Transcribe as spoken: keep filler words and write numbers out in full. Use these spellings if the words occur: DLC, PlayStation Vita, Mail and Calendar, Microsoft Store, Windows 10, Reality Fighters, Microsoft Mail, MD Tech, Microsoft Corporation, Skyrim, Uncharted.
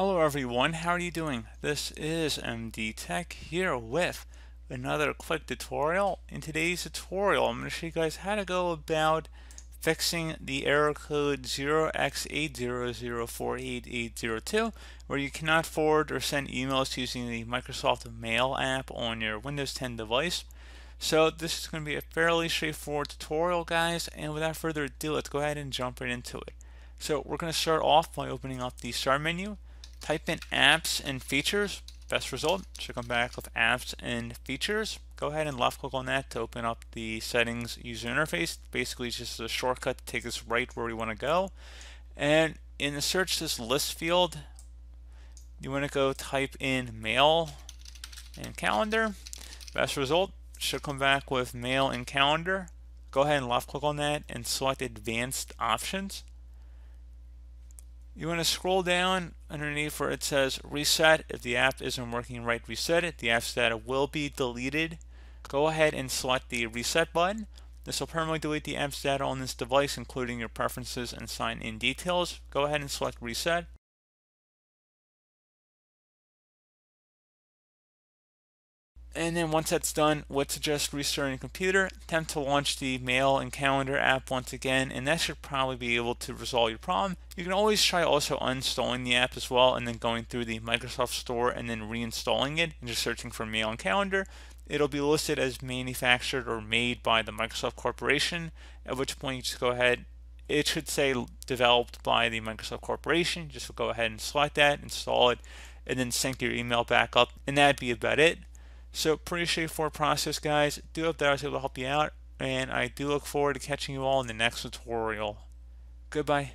Hello everyone, how are you doing? This is M D Tech here with another quick tutorial. In today's tutorial, I'm going to show you guys how to go about fixing the error code zero x eight zero zero four eight eight zero two, where you cannot forward or send emails using the Microsoft Mail app on your Windows ten device. So this is going to be a fairly straightforward tutorial, guys, and without further ado, let's go ahead and jump right into it. So we're going to start off by opening up the Start menu. Type in apps and features, best result. So come back with apps and features. Go ahead and left click on that to open up the settings user interface. Basically it's just a shortcut to take us right where we want to go. And in the search this list field, you want to go type in Mail and Calendar. Best result should come back with Mail and Calendar. Go ahead and left click on that and select advanced options. You want to scroll down underneath where it says reset. If the app isn't working right, reset it. The app's data will be deleted. Go ahead and select the reset button. This will permanently delete the app's data on this device, including your preferences and sign-in details. Go ahead and select reset. And then once that's done, would suggest restarting your computer, attempt to launch the Mail and Calendar app once again, and that should probably be able to resolve your problem. You can always try also uninstalling the app as well, and then going through the Microsoft Store and then reinstalling it, and just searching for Mail and Calendar. It'll be listed as manufactured or made by the Microsoft Corporation, at which point you just go ahead, it should say developed by the Microsoft Corporation. Just go ahead and select that, install it, and then sync your email back up, and that'd be about it. So pretty straightforward process, guys. Do hope that I was able to help you out, and I do look forward to catching you all in the next tutorial. Goodbye.